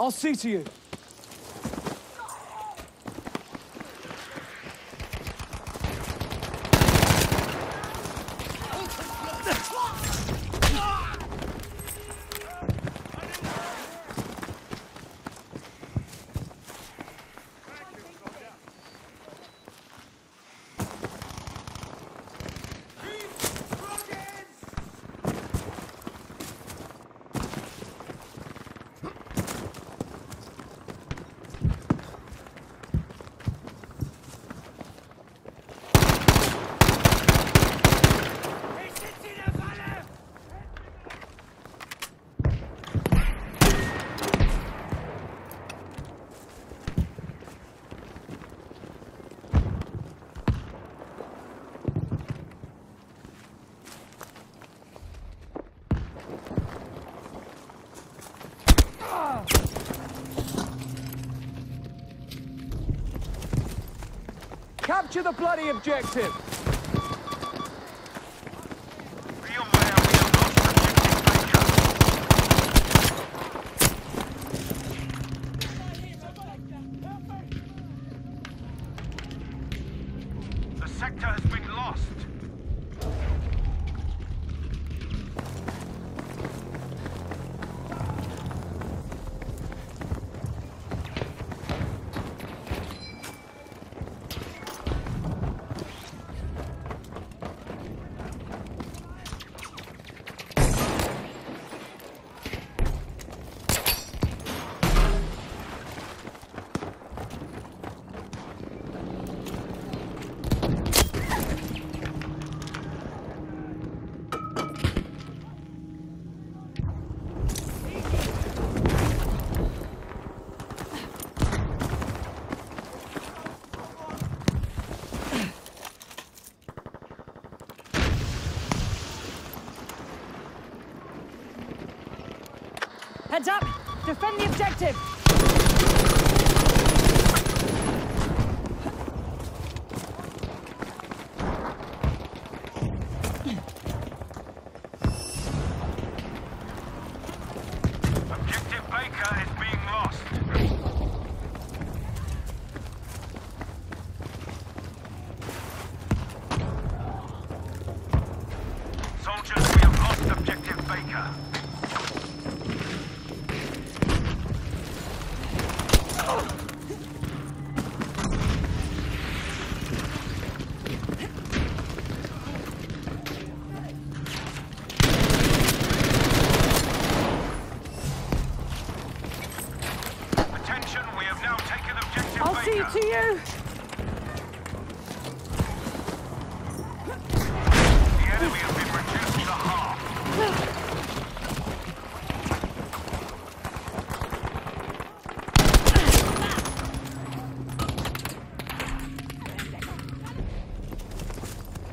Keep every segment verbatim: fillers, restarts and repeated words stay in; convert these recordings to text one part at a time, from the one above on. I'll see to you. Capture the bloody objective! The sector has been lost! Heads up! Defend the objective! Objective Baker is being lost. Soldiers, we have lost Objective Baker. To you. The enemy has been reduced to half.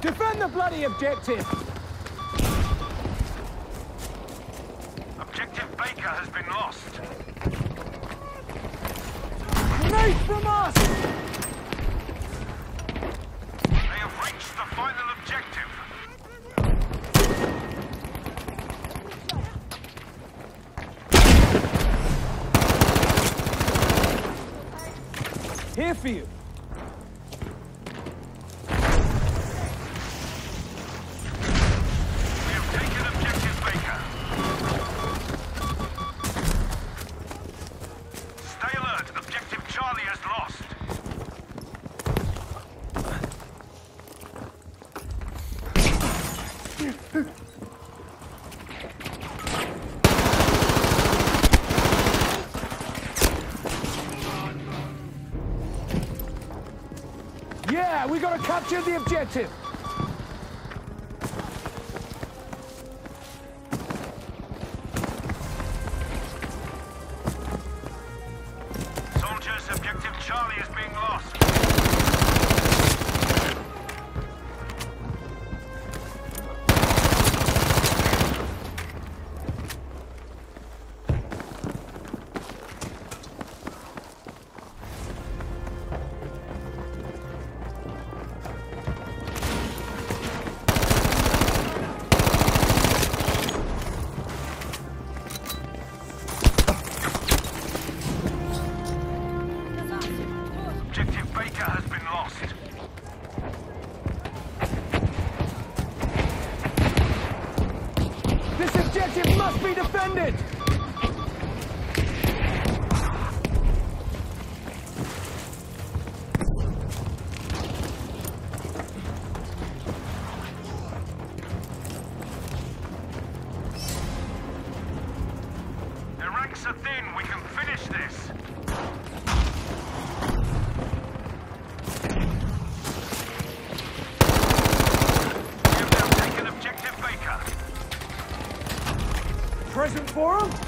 Defend the bloody objective. Objective Baker has been lost. Grenade from us! They have reached the final objective. Here for you. We have taken Objective Baker. Stay alert. Objective Charlie has lost. Yeah, we gotta capture the objective. Soldiers, Objective Charlie is being lost. must be defended! Present for him?